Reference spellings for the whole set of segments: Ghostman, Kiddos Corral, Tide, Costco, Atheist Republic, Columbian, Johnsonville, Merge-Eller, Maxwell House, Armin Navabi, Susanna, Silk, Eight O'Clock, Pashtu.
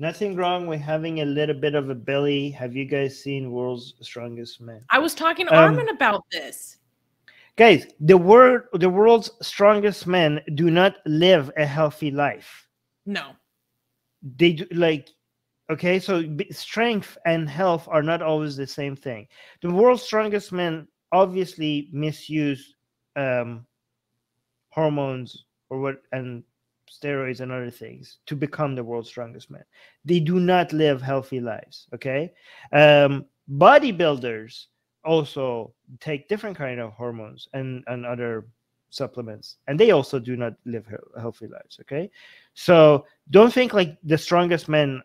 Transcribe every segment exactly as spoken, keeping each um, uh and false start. Nothing wrong with having a little bit of a belly. Have you guys seen World's Strongest Man? I was talking to um, Armin about this. Guys, the world, the world's strongest men do not live a healthy life. No. They do, like, okay, so strength and health are not always the same thing. The world's strongest men obviously misuse um, hormones or what and steroids and other things to become the world's strongest men. They do not live healthy lives, okay? Um, bodybuilders also take different kind of hormones and, and other supplements, and they also do not live healthy lives, okay? So don't think like the strongest men,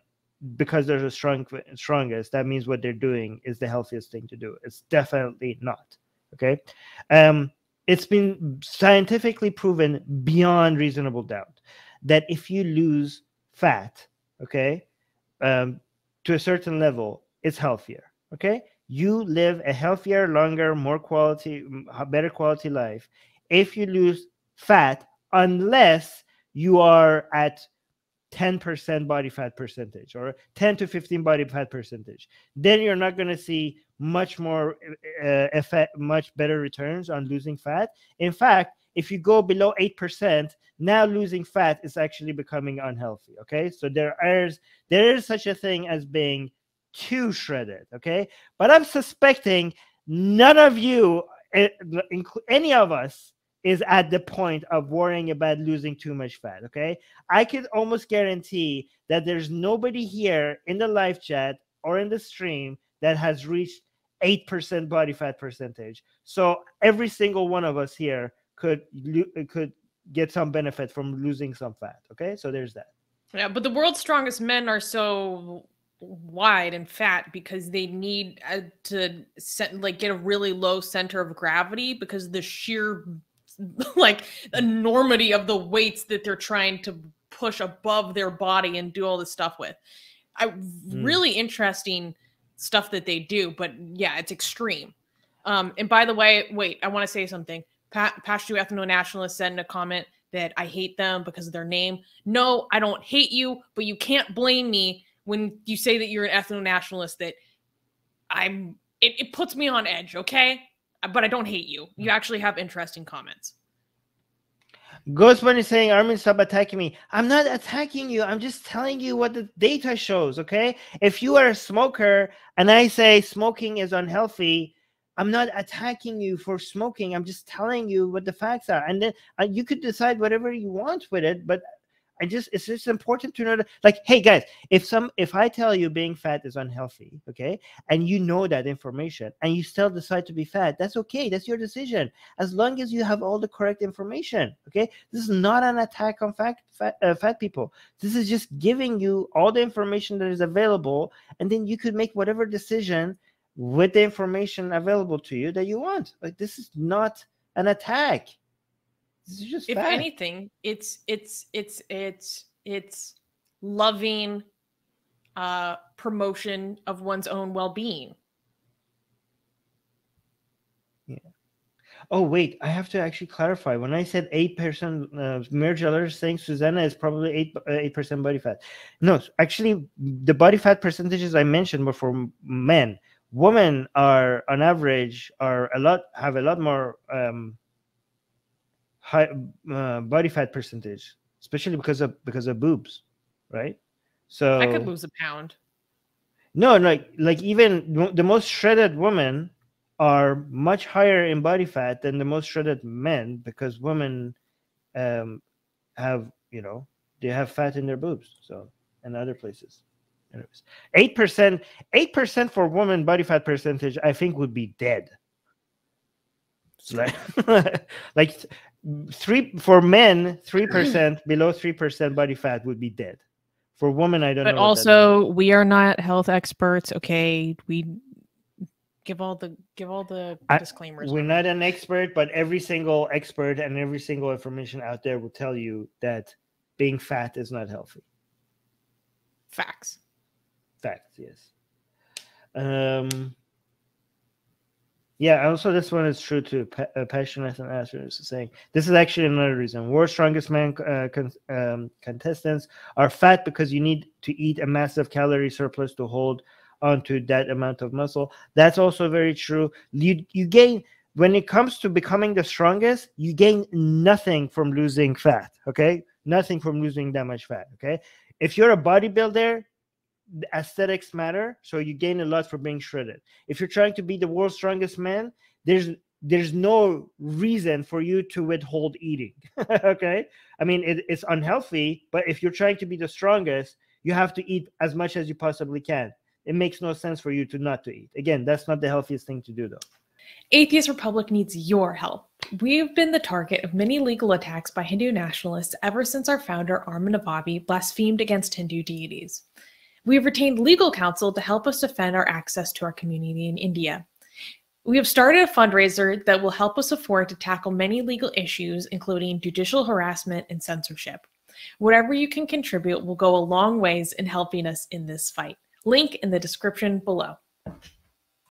because they're the strong, strongest, that means what they're doing is the healthiest thing to do. It's definitely not, okay? Um, it's been scientifically proven beyond reasonable doubt that if you lose fat, okay, um, to a certain level, it's healthier, okay? You live a healthier, longer, more quality, better quality life if you lose fat, unless you are at ten percent body fat percentage or ten to fifteen body fat percentage. Then you're not going to see much more, uh, effect, much better returns on losing fat. In fact, if you go below eight percent, now losing fat is actually becoming unhealthy, okay? So there is, there is such a thing as being too shredded, okay? But I'm suspecting none of you, any of us, is at the point of worrying about losing too much fat, okay? I could almost guarantee that there's nobody here in the live chat or in the stream that has reached eight percent body fat percentage. So every single one of us here could could get some benefit from losing some fat, okay? So there's that. Yeah, but the world's strongest men are so wide and fat because they need to set, like get a really low center of gravity because the sheer like enormity of the weights that they're trying to push above their body and do all this stuff with. I mm. really interesting stuff that they do, but yeah, it's extreme. Um, and by the way, wait, I want to say something. Pa Pashtu ethno-nationalist said in a comment that I hate them because of their name. No, I don't hate you, but you can't blame me when you say that you're an ethno-nationalist. That I'm, it, it puts me on edge. Okay. But I don't hate you. You actually have interesting comments. Ghostman is saying, Armin, stop attacking me. I'm not attacking you. I'm just telling you what the data shows, okay? If you are a smoker and I say smoking is unhealthy, I'm not attacking you for smoking. I'm just telling you what the facts are. And then uh, you could decide whatever you want with it, but I just, it's just important to know that, like, hey guys, if some, if I tell you being fat is unhealthy, okay, and you know that information and you still decide to be fat, that's okay. That's your decision. As long as you have all the correct information, okay? This is not an attack on fat, fat, uh, fat people. This is just giving you all the information that is available, and then you could make whatever decision with the information available to you that you want. Like, this is not an attack. Just if fact. anything, it's it's it's it's it's loving uh promotion of one's own well-being. Yeah. Oh wait, I have to actually clarify. When I said eight percent uh, Merge-Eller saying Susanna is probably eight eight percent body fat. No, actually, the body fat percentages I mentioned were for men. Women are on average are a lot have a lot more. Um, high uh, body fat percentage, especially because of because of boobs, right? So I could lose a pound. No, like like even the most shredded women are much higher in body fat than the most shredded men, because women um have, you know, they have fat in their boobs, so, and other places. Anyways, eight percent eight percent for women body fat percentage, I think, would be dead. Like, like three for men, three percent below three percent body fat would be dead. For women, I don't but know. But also, we are not health experts. Okay, we give all the give all the I, disclaimers. We're not an expert, but every single expert and every single information out there will tell you that being fat is not healthy. Facts. Facts. Yes. Um. Yeah, also this one is true too. Pa uh, passionate and asterisk is saying this is actually another reason. War Strongest Man uh, con um, contestants are fat because you need to eat a massive calorie surplus to hold onto that amount of muscle. That's also very true. You you gain when it comes to becoming the strongest, you gain nothing from losing fat. Okay, nothing from losing that much fat. Okay, if you're a bodybuilder, the aesthetics matter, so you gain a lot for being shredded. If you're trying to be the world's strongest man, there's there's no reason for you to withhold eating. Okay, I mean it, it's unhealthy, but if you're trying to be the strongest, you have to eat as much as you possibly can. It makes no sense for you to not to eat. Again, that's not the healthiest thing to do though. Atheist Republic needs your help. We've been the target of many legal attacks by Hindu nationalists ever since our founder Armin Navabi blasphemed against Hindu deities. We've retained legal counsel to help us defend our access to our community in India. We have started a fundraiser that will help us afford to tackle many legal issues, including judicial harassment and censorship. Whatever you can contribute will go a long ways in helping us in this fight. Link in the description below.